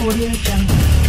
Audio Jungle.